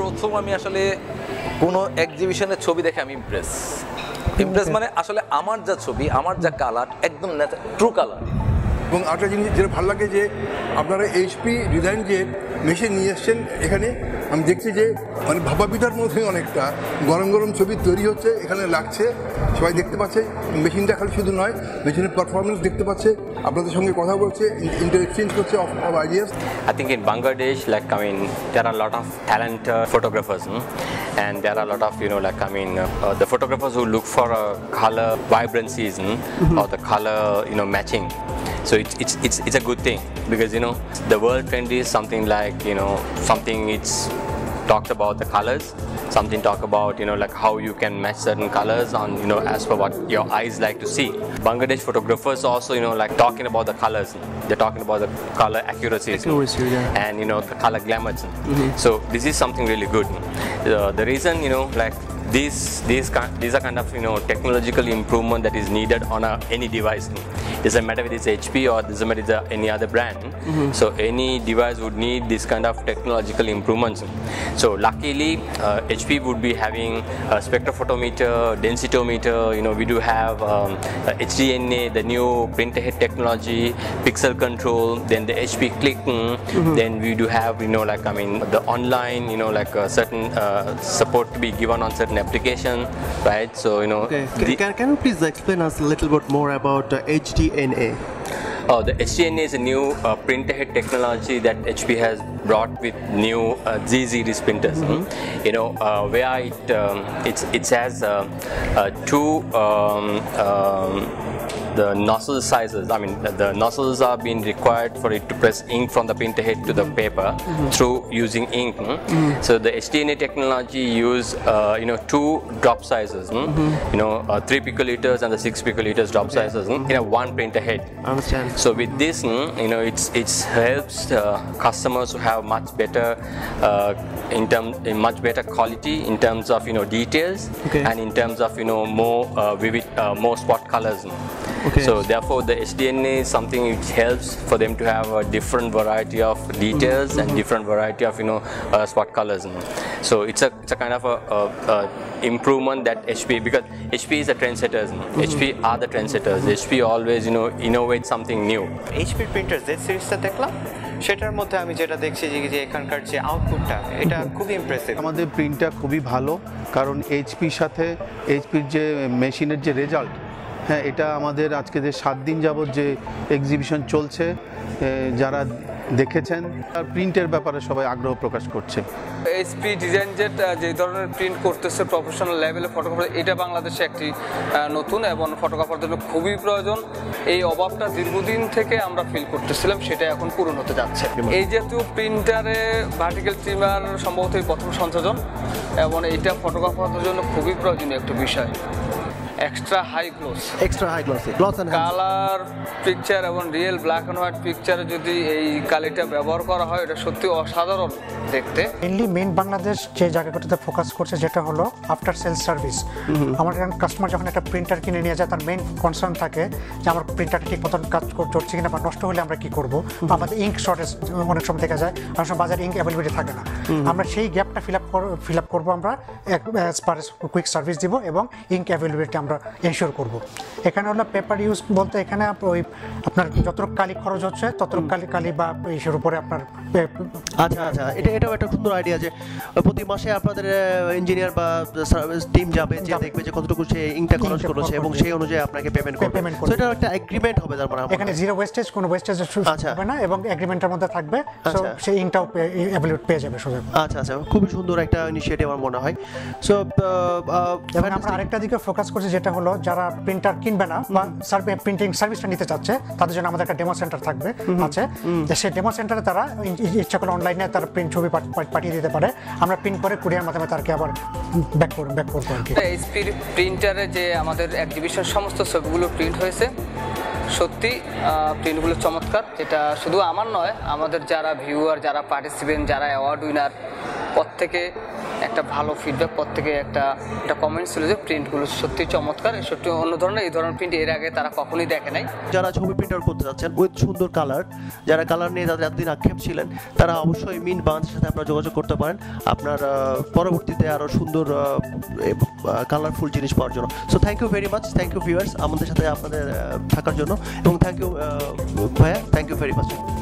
প্রথম আমি আসলে কোন এক্সিবিশনের ছবি দেখে আমি ইমপ্রেস মানে আসলে আমার যা ছবি, আমার যা কালার, একদম ট্রু কালার। এবং আরেকটা জিনিস যেটা ভালো লাগে যে আপনারা এইচপি ডিজাইন যে মেশিন নিয়ে এসছেন এখানে, আমি দেখছি যে মানে ভাবাবিধার মধ্যে অনেকটা গরম গরম ছবি তৈরি হচ্ছে, এখানে লাগছে, সবাই দেখতে পাচ্ছে। মেশিনটা খালি শুধু নয়, মেশিনের পারফরমেন্স দেখতে পাচ্ছে, আপনাদের সঙ্গে কথা বলছে, ইন্টার এক্সচেঞ্জ করছে of ideas. I think in Bangladesh, like I mean, there are a lot of talented photographers, and there are a lot of, you know, like I mean, the photographers who look for a color vibrancies or the color, you know, matching. So it's a good thing, because you know the world trend is something like, you know, something it's talks about the colors, something talk about, you know, like how you can match certain colors on, you know, as per what your eyes like to see. Bangladesh photographers also, you know, like talking about the colors, they're talking about the color accuracy, yeah. And you know the color glamour. So this is something really good. The reason, you know, like these are kind of, you know, technological improvement that is needed on any device. Doesn't matter if it's HP or doesn't matter if it's any other brand. So any device would need this kind of technological improvements. So luckily HP would be having a spectrophotometer, densitometer. You know, we do have HDNA, the new print ahead technology, pixel control, then the HP click. Then we do have, you know, like I mean, the online, you know, like certain support to be given on certain application, right? So you know, okay. Can you please explain us a little bit more about HDNA? Oh, the HDNA is a new print-ahead technology that HP has brought with new Z series printers. You know, where it has two nozzle sizes. I mean, the nozzles are being required for it to press ink from the printhead to the paper through using ink. So the HDNA technology use you know, two drop sizes. You know, 3 picoliters and the 6 picoliters drop sizes in a one printhead. Understand. So with this, you know, it helps customers who have much better much better quality in terms of, you know, details, and in terms of, you know, more vivid, more spot colors. So therefore the HDNA is something which helps for them to have a different variety of details and different variety of, you know, spot colors. So it's a kind of a improvement that HP, because HP is a trendsetter. HP are the trendsetters. HP always, you know, innovate something new. HP printers Z series ta dekhla, সেটার মধ্যে আমি যেটা দেখছি যে এখানকার যে আউটপুটটা, এটা খুবই ইমপ্রেসিভ। আমাদের প্রিন্টটা খুবই ভালো, কারণ এইচপির সাথে এইচপির যে মেশিনের যে রেজাল্ট, হ্যাঁ, এটা আমাদের আজকে যে 7 দিন যাবৎ যে এক্সিবিশন চলছে, যারা দেখেছেন আর প্রিন্টের ব্যাপারে সবাই আগ্রহ প্রকাশ করছে। এইচপি ডিজাইন যে ধরনের প্রিন্ট করতেছে প্রফেশনাল লেভেলে ফটোগ্রাফার, এটা বাংলাদেশে একটি নতুন এবং ফটোগ্রাফারদের জন্য খুবই প্রয়োজন। এই অভাবটা দীর্ঘদিন থেকে আমরা ফিল করতেছিলাম, সেটা এখন পূরণ হতে যাচ্ছে। এই জাতীয় প্রিন্টারে ভার্টিক্যাল ট্রিমার সম্ভবত প্রথম সংযোজন, এবং এটা ফটোগ্রাফারদের জন্য খুবই প্রয়োজনীয় একটা বিষয়। Extra high gloss, colour picture এবং রিয়েল ব্ল্যাক অ্যান্ড হোয়াইট পিকচারে যদি এই কালিটা ব্যবহার করা হয়, এটা সত্যি অসাধারণ দেখতে। মেইনলি বাংলাদেশ যে জায়গাটাতে ফোকাস করছে, যেটা হলো আফটার সেল সার্ভিস। আমার কাস্টমার যখন একটা প্রিন্টার কিনে নিয়ে যায়, তার মেইন কনসার্ন থাকে যে আমার প্রিন্টারটা ঠিক মতন কাজ করছে কিনা, বা নষ্ট হলে আমরা কি করবো। আমাদের ইঙ্ক শর্টেজ অনেক সময় দেখা যায়, অনেক সময় বাজারে ইঙ্ক অ্যাভেলেবিলিটি থাকে না। আমরা সেই গ্যাপটা ফিল আপ করবো, আমরা কুইক সার্ভিস দিব এবং ইঙ্ক অ্যাভেলেবিলিটি আমরা এনশিওর করবো। এখানে হলো পেপার ইউজ বলতে, এখানে আপনার যতটুকু কালি খরচ হচ্ছে ততটুকু কালি বা ইস্যুর উপরে আপনার। আচ্ছা আচ্ছা, এটাও একটা সুন্দর আইডিয়া যে প্রতি মাসে আপনাদের ইঞ্জিনিয়ার বা সার্ভিস টিম যাবে, যে দেখবে যে কতটুকু সে ইঙ্কটা খরচ করেছে এবং সেই অনুযায়ী আপনাকে পেমেন্ট করবে। সো এটা একটা এগ্রিমেন্ট হবে, তার মানে এখানে জিরো ওয়েস্টেজ, কোনো ওয়েস্টেজের সুযোগ হবে না এবং এগ্রিমেন্টের মধ্যে থাকবে, সো সেই ইঙ্কটাও অ্যাভেলেবল পেয়ে যাবে সুযোগ। আচ্ছা আচ্ছা, খুব সুন্দর একটা ইনিশিয়েটিভ আমার মনে হয়। সো এখন আমরা আরেকটা দিকে ফোকাস করছি, যেটা হলো যারা প্রিন্টার কিনবে না বা প্রিন্টিং সার্ভিসটা নিতে চাচ্ছে, তাদের জন্য আমাদের একটা ডেমো সেন্টার থাকবে। সেই ডেমো সেন্টারে তারা ইচ্ছা করলে অনলাইনে তারা প্রিন্ট ছবি পাঠিয়ে দিতে পারে, আমরা প্রিন্ট করে কুরিয়ার মাধ্যমে তারকে আবার ব্যাক করবো। এইচপি প্রিন্টারে যে আমাদের এক্সিবিশন সমস্ত ছবিগুলো প্রিন্ট হয়েছে, সত্যি প্রিন্টগুলো চমৎকার। এটা শুধু আমার নয়, আমাদের যারা ভিউয়ার, যারা পার্টিসিপেন্ট, যারা অ্যাওয়ার্ড উইনার, প্রত্যেকে একটা ভালো ফিডব্যাক প্রত্যেকে একটা একটা কমেন্টস ছিল যে প্রিন্টগুলো সত্যি চমৎকার, সত্যি অন্য ধরনের, এই ধরনের প্রিন্ট এর আগে তারা কখনোই দেখে নাই। যারা ছবি প্রিন্টার করতে যাচ্ছেন উইথ সুন্দর কালার, যারা কালার নিয়ে যাদের এতদিন আক্ষেপ ছিলেন, তারা অবশ্যই মিন বাংলাদেশের সাথে আপনারা যোগাযোগ করতে পারেন আপনার পরবর্তীতে আরও সুন্দর কালারফুল জিনিস পাওয়ার জন্য। So thank you very much, thank you viewers আমাদের সাথে আপনাদের থাকার জন্য, এবং থ্যাংক ইউ ভাইয়া, থ্যাংক ইউ ভেরি মাচ।